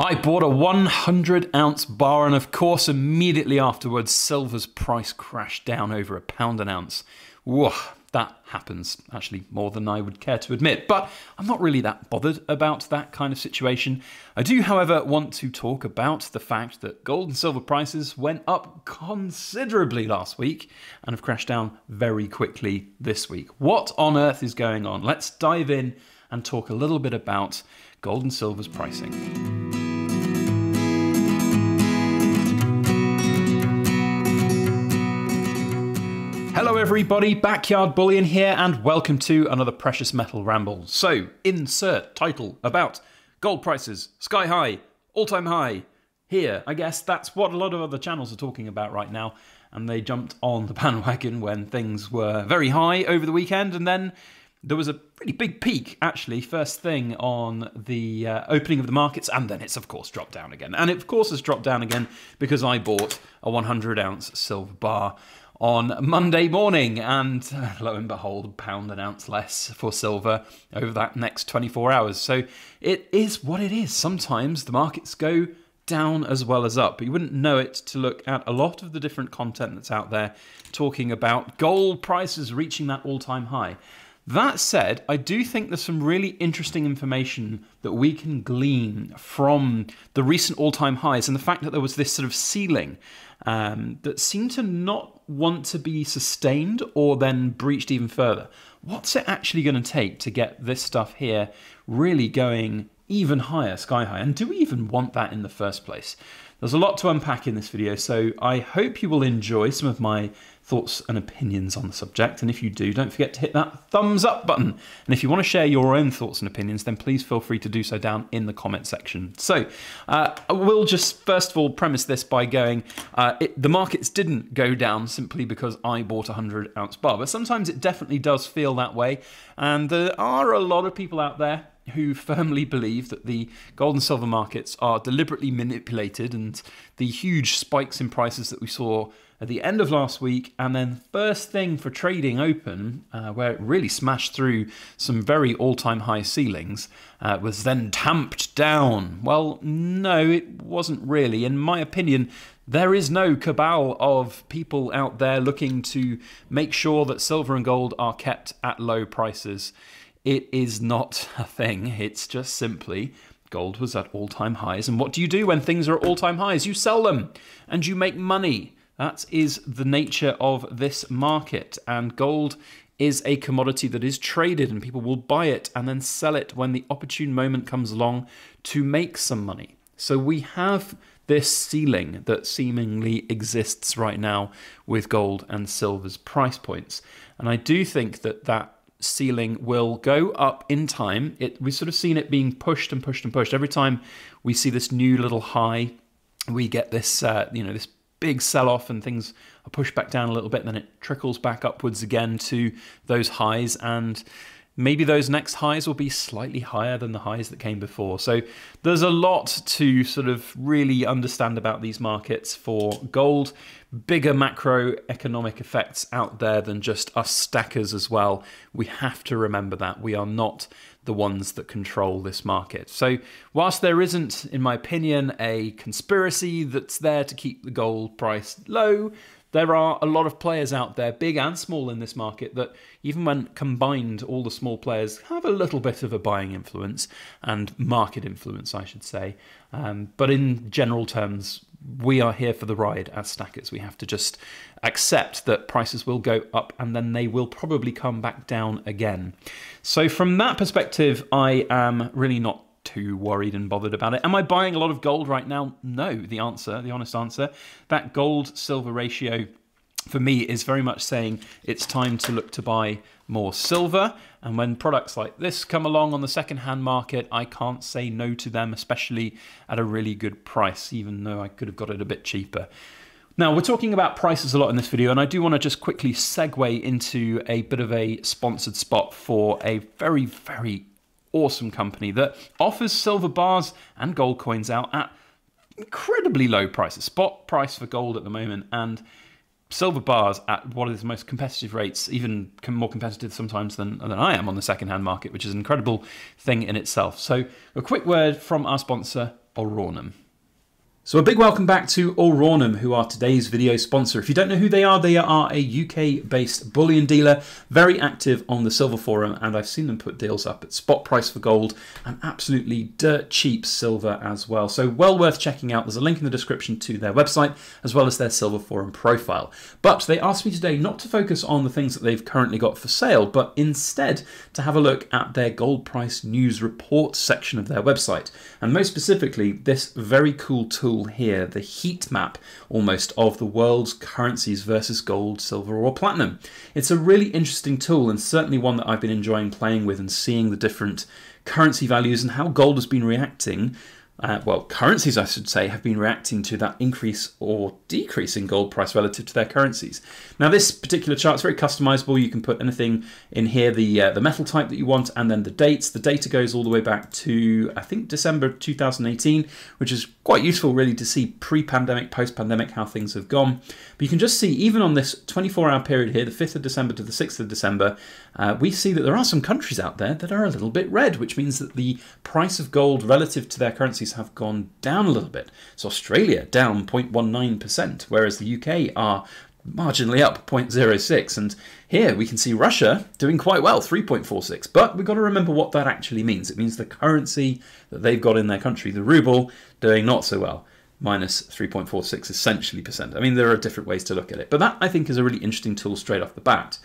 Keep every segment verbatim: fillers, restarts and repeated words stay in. I bought a one hundred ounce bar, and of course immediately afterwards silver's price crashed down over a pound an ounce. Whoa, that happens, actually more than I would care to admit, but I'm not really that bothered about that kind of situation. I do, however, want to talk about the fact that gold and silver prices went up considerably last week and have crashed down very quickly this week. What on earth is going on? Let's dive in and talk a little bit about gold and silver's pricing. Hello everybody, Backyard Bullion here, and welcome to another Precious Metal Ramble. So, insert title about gold prices, sky high, all-time high, here. I guess that's what a lot of other channels are talking about right now, and they jumped on the bandwagon when things were very high over the weekend, and then there was a pretty big peak, actually, first thing on the uh, opening of the markets, and then it's, of course, dropped down again. And it, of course, has dropped down again because I bought a one hundred ounce silver bar on Monday morning, and uh, lo and behold, a pound an ounce less for silver over that next twenty-four hours. So it is what it is. Sometimes the markets go down as well as up, but you wouldn't know it to look at a lot of the different content that's out there talking about gold prices reaching that all-time high. That said, I do think there's some really interesting information that we can glean from the recent all-time highs and the fact that there was this sort of ceiling um, that seemed to not want to be sustained or then breached even further. What's it actually going to take to get this stuff here really going even higher, sky high? And do we even want that in the first place? There's a lot to unpack in this video, so I hope you will enjoy some of my thoughts and opinions on the subject. And if you do, don't forget to hit that thumbs up button. And if you want to share your own thoughts and opinions, then please feel free to do so down in the comment section. So uh, I will just first of all premise this by going, uh, it, the markets didn't go down simply because I bought a one hundred ounce bar, but sometimes it definitely does feel that way. And there are a lot of people out there who firmly believe that the gold and silver markets are deliberately manipulated, and the huge spikes in prices that we saw at the end of last week and then first thing for trading open, uh, where it really smashed through some very all-time high ceilings, uh, was then tamped down. Well, no, it wasn't really. In my opinion, there is no cabal of people out there looking to make sure that silver and gold are kept at low prices. It is not a thing. It's just simply gold was at all-time highs. And what do you do when things are at all-time highs? You sell them and you make money. That is the nature of this market. And gold is a commodity that is traded, and people will buy it and then sell it when the opportune moment comes along to make some money. So we have this ceiling that seemingly exists right now with gold and silver's price points. And I do think that that ceiling will go up in time. It, we've sort of seen it being pushed and pushed and pushed. Every time we see this new little high, we get this, uh, you know, this big sell-off, and things are pushed back down a little bit, and then it trickles back upwards again to those highs, and maybe those next highs will be slightly higher than the highs that came before. So there's a lot to sort of really understand about these markets for gold. Bigger macroeconomic effects out there than just us stackers as well. We have to remember that. We are not the ones that control this market. So whilst there isn't, in my opinion, a conspiracy that's there to keep the gold price low, there are a lot of players out there, big and small, in this market that, even when combined, all the small players have a little bit of a buying influence and market influence, I should say. Um, but in general terms, we are here for the ride as stackers. We have to just accept that prices will go up and then they will probably come back down again. So from that perspective, I am really not too worried and bothered about it. Am I buying a lot of gold right now? No, the answer, the honest answer, that gold-silver ratio for me is very much saying it's time to look to buy more silver. And when products like this come along on the second-hand market, I can't say no to them, especially at a really good price, even though I could have got it a bit cheaper. Now, we're talking about prices a lot in this video, and I do want to just quickly segue into a bit of a sponsored spot for a very, very awesome company that offers silver bars and gold coins out at incredibly low prices. Spot price for gold at the moment, and silver bars at one of the most competitive rates, even more competitive sometimes than, than I am on the second-hand market, which is an incredible thing in itself. So a quick word from our sponsor, Auronum. So a big welcome back to Auronum, who are today's video sponsor. If you don't know who they are, they are a U K-based bullion dealer, very active on the Silver Forum, and I've seen them put deals up at spot price for gold and absolutely dirt cheap silver as well. So well worth checking out. There's a link in the description to their website, as well as their Silver Forum profile. But they asked me today not to focus on the things that they've currently got for sale, but instead to have a look at their gold price news report section of their website. And most specifically, this very cool tool here, the heat map almost of the world's currencies versus gold, silver or platinum. It's a really interesting tool, and certainly one that I've been enjoying playing with and seeing the different currency values and how gold has been reacting, uh, well currencies I should say, have been reacting to that increase or decrease in gold price relative to their currencies. Now this particular chart is very customizable. You can put anything in here, the uh, the metal type that you want, and then the dates. The data goes all the way back to I think December two thousand eighteen, which is quite useful really to see pre-pandemic, post-pandemic, how things have gone. But you can just see even on this twenty-four hour period here, the fifth of December to the sixth of December, uh, we see that there are some countries out there that are a little bit red, which means that the price of gold relative to their currencies have gone down a little bit. So Australia down zero point one nine percent, whereas the U K are marginally up zero point zero six, and here we can see Russia doing quite well, three point four six, but we've got to remember what that actually means. It means the currency that they've got in their country, the ruble, doing not so well, minus three point four six essentially percent. I mean, there are different ways to look at it, but that I think is a really interesting tool straight off the bat.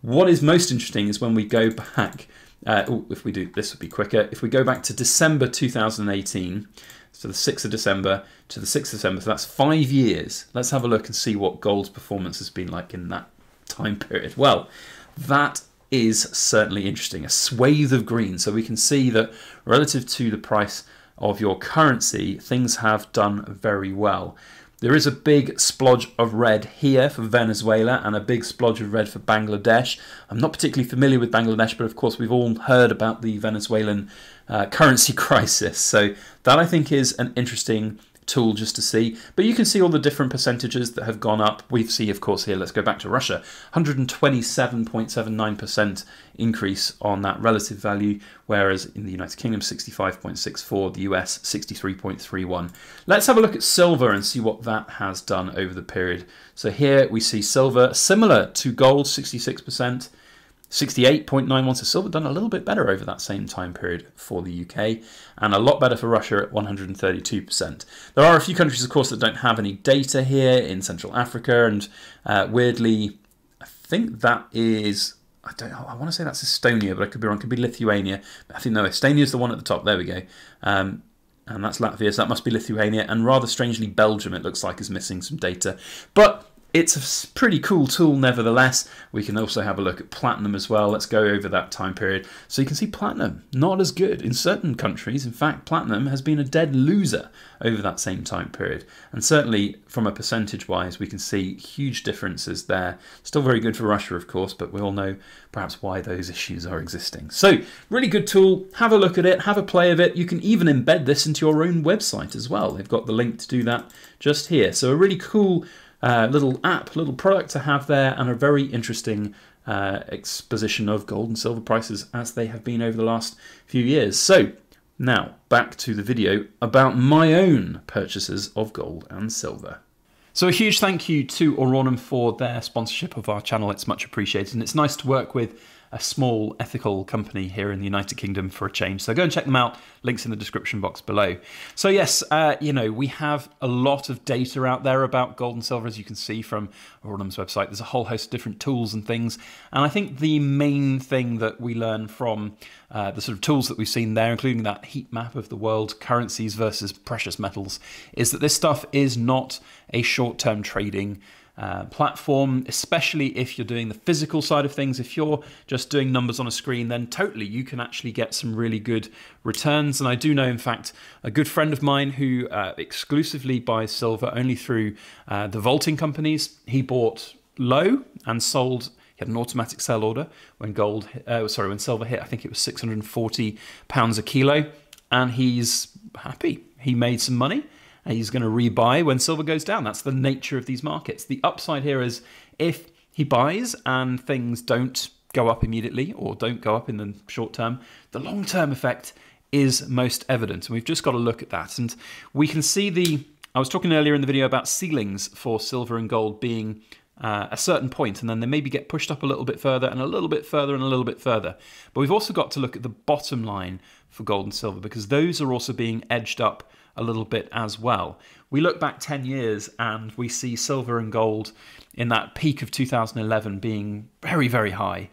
What is most interesting is when we go back, uh, ooh, if we do, this would be quicker, if we go back to December two thousand eighteen, so the sixth of December to the sixth of December, so that's five years. Let's have a look and see what gold's performance has been like in that time period. Well, that is certainly interesting, a swathe of green. So we can see that relative to the price of your currency, things have done very well. There is a big splodge of red here for Venezuela and a big splodge of red for Bangladesh. I'm not particularly familiar with Bangladesh, but of course we've all heard about the Venezuelan uh, currency crisis. So that I think is an interesting tool just to see. But you can see all the different percentages that have gone up. We see, of course, here, let's go back to Russia, one hundred twenty-seven point seven nine percent increase on that relative value, whereas in the United Kingdom, sixty-five point six four, the U S, sixty-three point three one. Let's have a look at silver and see what that has done over the period. So here we see silver similar to gold, sixty-six percent, sixty-eight point nine one, so silver done a little bit better over that same time period for the U K, and a lot better for Russia at one hundred thirty-two percent. There are a few countries, of course, that don't have any data here in Central Africa, and uh, weirdly, I think that is, I don't know, I want to say that's Estonia, but I could be wrong, it could be Lithuania. I think, no, Estonia is the one at the top, there we go. Um, and that's Latvia, so that must be Lithuania, and rather strangely, Belgium, it looks like, is missing some data. But it's a pretty cool tool nevertheless. We can also have a look at platinum as well. Let's go over that time period. So you can see platinum, not as good in certain countries. In fact, platinum has been a dead loser over that same time period. And certainly from a percentage wise, we can see huge differences there. Still very good for Russia, of course, but we all know perhaps why those issues are existing. So really good tool. Have a look at it, have a play of it. You can even embed this into your own website as well. They've got the link to do that just here. So a really cool Uh, little app, little product to have there, and a very interesting uh, exposition of gold and silver prices as they have been over the last few years. So now back to the video about my own purchases of gold and silver. So a huge thank you to Auronum for their sponsorship of our channel. It's much appreciated, and it's nice to work with a small ethical company here in the United Kingdom for a change. So go and check them out. Links in the description box below. So yes, uh, you know, we have a lot of data out there about gold and silver, as you can see from Auronum's website. There's a whole host of different tools and things. And I think the main thing that we learn from uh, the sort of tools that we've seen there, including that heat map of the world currencies versus precious metals, is that this stuff is not a short-term trading Uh, platform, especially if you're doing the physical side of things. If you're just doing numbers on a screen, then totally you can actually get some really good returns. And I do know, in fact, a good friend of mine who uh, exclusively buys silver only through uh, the vaulting companies. He bought low and sold. He had an automatic sell order when gold, uh, sorry, when silver hit. I think it was six hundred forty pounds a kilo, and he's happy. He made some money. He's going to rebuy when silver goes down. That's the nature of these markets. The upside here is if he buys and things don't go up immediately or don't go up in the short term, the long-term effect is most evident. And we've just got to look at that. And we can see the, I was talking earlier in the video about ceilings for silver and gold being uh, a certain point, and then they maybe get pushed up a little bit further and a little bit further and a little bit further. But we've also got to look at the bottom line for gold and silver, because those are also being edged up a little bit as well. We look back ten years and we see silver and gold in that peak of two thousand eleven being very, very high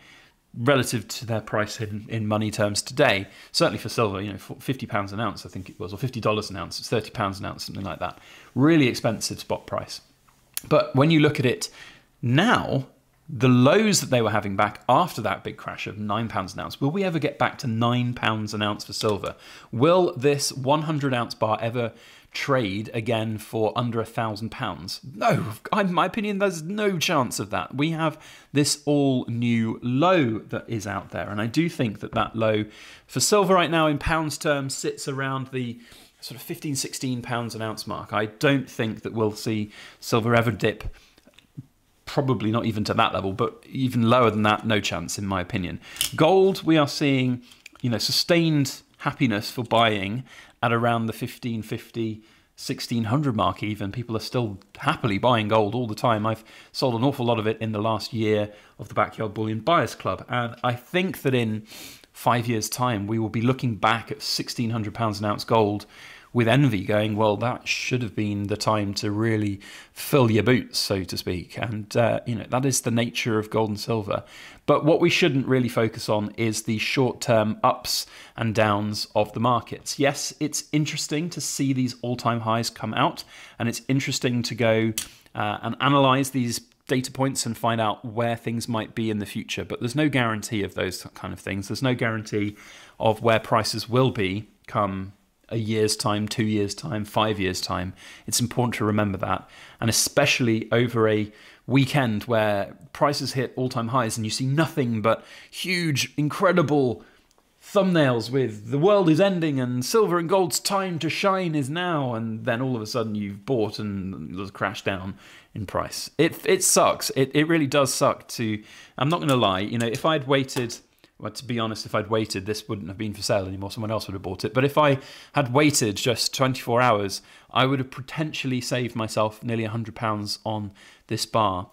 relative to their price in, in money terms today. Certainly for silver, you know, fifty pounds an ounce, I think it was, or fifty dollars an ounce, it's thirty pounds an ounce, something like that. Really expensive spot price. But when you look at it now, the lows that they were having back after that big crash of nine pounds an ounce, will we ever get back to nine pounds an ounce for silver? Will this one hundred ounce bar ever trade again for under a thousand pounds? No, in my opinion, there's no chance of that. We have this all new low that is out there. And I do think that that low for silver right now in pounds terms sits around the sort of fifteen, sixteen pounds an ounce mark. I don't think that we'll see silver ever dip, probably not even to that level, but even lower than that, no chance in my opinion. Gold, we are seeing, you know, sustained happiness for buying at around the fifteen fifty, sixteen hundred mark even. People are still happily buying gold all the time. I've sold an awful lot of it in the last year of the Backyard Bullion Bias Club. And I think that in five years' time, we will be looking back at sixteen hundred pounds an ounce gold with envy, going, well, that should have been the time to really fill your boots, so to speak. And, uh, you know, that is the nature of gold and silver. But what we shouldn't really focus on is the short-term ups and downs of the markets. Yes, it's interesting to see these all-time highs come out, and it's interesting to go uh, and analyze these data points and find out where things might be in the future. But there's no guarantee of those kind of things. There's no guarantee of where prices will be come a year's time, two years' time, five years' time. It's important to remember that. And especially over a weekend where prices hit all-time highs and you see nothing but huge, incredible thumbnails with the world is ending and silver and gold's time to shine is now, and then all of a sudden you've bought and there's a crash down in price. It, it sucks. It, it really does suck to... I'm not going to lie. You know, if I'd waited... Well, to be honest, if I'd waited, this wouldn't have been for sale anymore. Someone else would have bought it. But if I had waited just twenty-four hours, I would have potentially saved myself nearly one hundred pounds on this bar.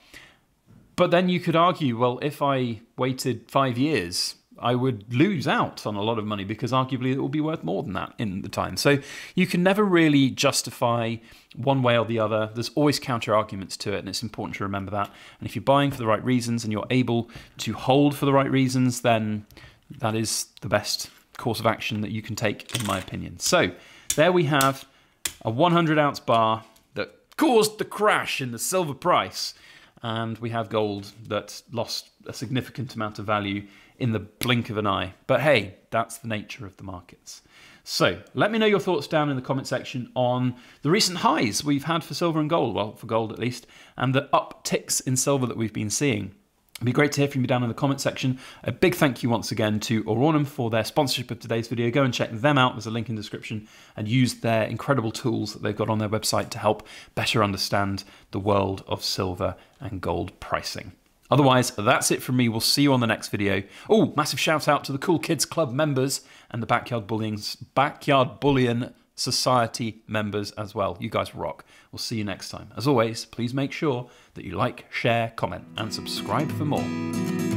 But then you could argue, well, if I waited five years, I would lose out on a lot of money, because arguably it will be worth more than that in the time. So you can never really justify one way or the other. There's always counter arguments to it, and it's important to remember that. And if you're buying for the right reasons and you're able to hold for the right reasons, then that is the best course of action that you can take, in my opinion. So there we have a one hundred ounce bar that caused the crash in the silver price. And we have gold that lost a significant amount of value in the blink of an eye. But hey, that's the nature of the markets. So let me know your thoughts down in the comment section on the recent highs we've had for silver and gold, well, for gold at least, and the upticks in silver that we've been seeing. It'd be great to hear from you down in the comment section. A big thank you once again to Auronum for their sponsorship of today's video. Go and check them out. There's a link in the description, and use their incredible tools that they've got on their website to help better understand the world of silver and gold pricing. Otherwise, that's it from me. We'll see you on the next video. Oh, massive shout out to the Cool Kids Club members and the Backyard Bullion, Backyard Bullion Society members as well. You guys rock. We'll see you next time. As always, please make sure that you like, share, comment, and subscribe for more.